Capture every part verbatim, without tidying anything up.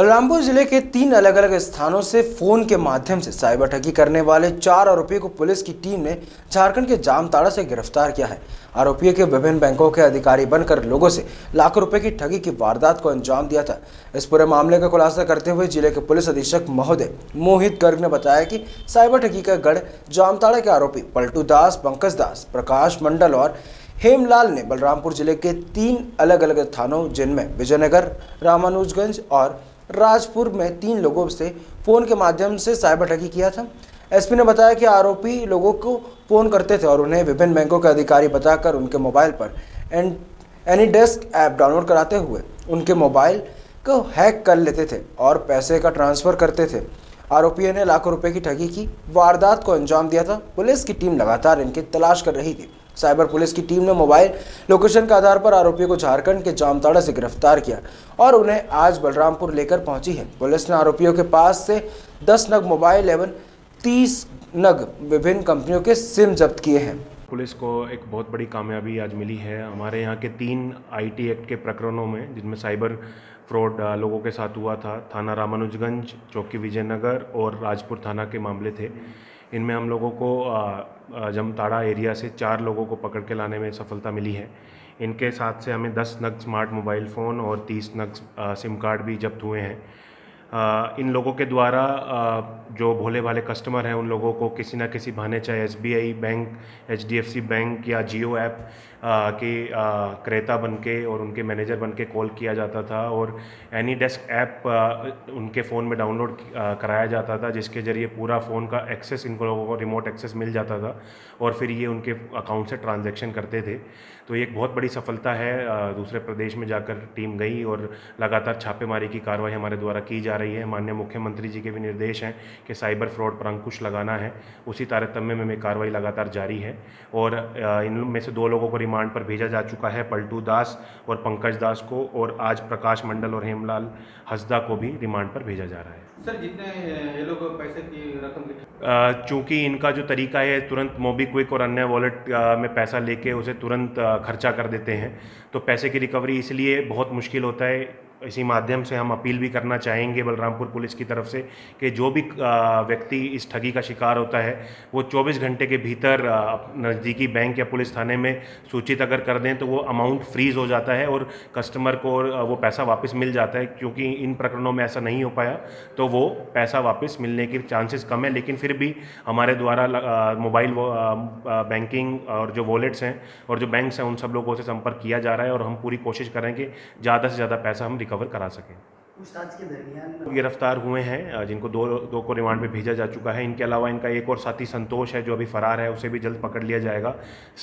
बलरामपुर जिले के तीन अलग अलग स्थानों से फोन के माध्यम से साइबर ठगी करने वाले चार आरोपियों को पुलिस की टीम ने झारखंड के जामताड़ा से गिरफ्तार किया है। आरोपियों के विभिन्न बैंकों के अधिकारी बनकर लोगों से लाखों रुपए की ठगी की वारदात को अंजाम दिया था। इस पूरे मामले का खुलासा करते हुए जिले के पुलिस अधीक्षक महोदय मोहित गर्ग ने बताया कि साइबर ठगी का गढ़ जामताड़ा के आरोपी पलटू दास, पंकज दास, प्रकाश मंडल और हेमलाल ने बलरामपुर जिले के तीन अलग अलग थानों जिनमें विजयनगर, रामानुजगंज और राजपुर में तीन लोगों से फ़ोन के माध्यम से साइबर ठगी किया था। एसपी ने बताया कि आरोपी लोगों को फ़ोन करते थे और उन्हें विभिन्न बैंकों के अधिकारी बताकर उनके मोबाइल पर एन एनीडेस्क ऐप डाउनलोड कराते हुए उनके मोबाइल को हैक कर लेते थे और पैसे का ट्रांसफ़र करते थे। आरोपियों ने लाखों रुपए की ठगी की वारदात को अंजाम दिया था। पुलिस की टीम लगातार इनकी तलाश कर रही थी। साइबर पुलिस की टीम ने मोबाइल लोकेशन के आधार पर आरोपियों को झारखंड के जामताड़ा से गिरफ्तार किया और उन्हें आज बलरामपुर लेकर पहुंची है। पुलिस ने आरोपियों के पास से दस नग मोबाइल एवं तीस नग विभिन्न कंपनियों के सिम जब्त किए हैं। पुलिस को एक बहुत बड़ी कामयाबी आज मिली है। हमारे यहाँ के तीन आईटी एक्ट के प्रकरणों में जिनमें साइबर फ्रॉड लोगों के साथ हुआ था, थाना रामानुजगंज, चौकी विजयनगर और राजपुर थाना के मामले थे। इनमें हम लोगों को जामताड़ा एरिया से चार लोगों को पकड़ के लाने में सफलता मिली है। इनके साथ से हमें दस नग स्मार्ट मोबाइल फ़ोन और तीस नग सिम कार्ड भी जब्त हुए हैं। आ, इन लोगों के द्वारा आ, जो भोले भाले कस्टमर हैं उन लोगों को किसी ना किसी बहाने, चाहे S B I bank, H D F C bank या जियो ऐप के क्रेता बनके और उनके मैनेजर बनके कॉल किया जाता था और एनीडेस्क ऐप उनके फ़ोन में डाउनलोड कराया जाता था, जिसके ज़रिए पूरा फ़ोन का एक्सेस इन लोगों को रिमोट एक्सेस मिल जाता था और फिर ये उनके अकाउंट से ट्रांजेक्शन करते थे। तो ये एक बहुत बड़ी सफलता है। आ, दूसरे प्रदेश में जाकर टीम गई और लगातार छापेमारी की कार्रवाई हमारे द्वारा की जा रही है। माननीय मुख्यमंत्री जी के भी निर्देश हैं कि साइबर फ्रॉड पर अंकुश लगाना है, उसी तारतम्य में, में कार्रवाई लगातार जारी है और इनमें से दो लोगों को रिमांड पर भेजा जा चुका है, पलटू दास और पंकज दास को, और आज प्रकाश मंडल और हेमलाल हसदा को भी रिमांड पर भेजा जा रहा है। सर, जितने ये लोग पैसे की रकम, चूँकि इनका जो तरीका है तुरंत मोबीक्विक और अन्य वॉलेट में पैसा लेके उसे तुरंत खर्चा कर देते हैं, तो पैसे की रिकवरी इसलिए बहुत मुश्किल होता है। इसी माध्यम से हम अपील भी करना चाहेंगे बलरामपुर पुलिस की तरफ से कि जो भी व्यक्ति इस ठगी का शिकार होता है वो चौबीस घंटे के भीतर नज़दीकी बैंक या पुलिस थाने में सूचित अगर कर दें तो वो अमाउंट फ्रीज़ हो जाता है और कस्टमर को वो पैसा वापस मिल जाता है। क्योंकि इन प्रकरणों में ऐसा नहीं हो पाया तो वो पैसा वापस मिलने के चांसेस कम है, लेकिन फिर भी हमारे द्वारा मोबाइल बैंकिंग और जो वॉलेट्स हैं और जो बैंक्स हैं उन सब लोगों से संपर्क किया जा रहा है और हम पूरी कोशिश करें कि ज़्यादा से ज़्यादा पैसा हम कवर करा सकें। पूछताछ के दरमियान गिरफ्तार हुए हैं, जिनको दो दो को रिमांड में भेजा जा चुका है। इनके अलावा इनका एक और साथी संतोष है जो अभी फरार है, उसे भी जल्द पकड़ लिया जाएगा।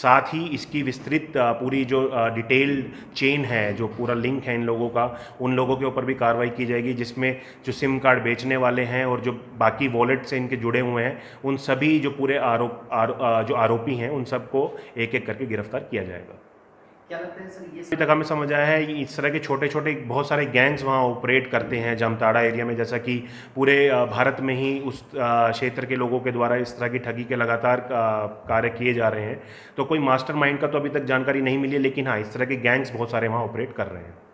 साथ ही इसकी विस्तृत पूरी जो डिटेल्ड चेन है, जो पूरा लिंक है इन लोगों का, उन लोगों के ऊपर भी कार्रवाई की जाएगी, जिसमें जो सिम कार्ड बेचने वाले हैं और जो बाकी वॉलेट से इनके जुड़े हुए हैं उन सभी जो पूरे आरोप आरो, जो आरोपी हैं उन सबको एक एक करके गिरफ्तार किया जाएगा। क्या लगता है सर, ये अभी तक हमें समझ आया है इस तरह के छोटे छोटे बहुत सारे गैंग्स वहाँ ऑपरेट करते हैं जामताड़ा एरिया में, जैसा कि पूरे भारत में ही उस क्षेत्र के लोगों के द्वारा इस तरह की ठगी के लगातार कार्य किए जा रहे हैं। तो कोई मास्टरमाइंड का तो अभी तक जानकारी नहीं मिली, लेकिन हाँ, इस तरह के गैंग्स बहुत सारे वहाँ ऑपरेट कर रहे हैं।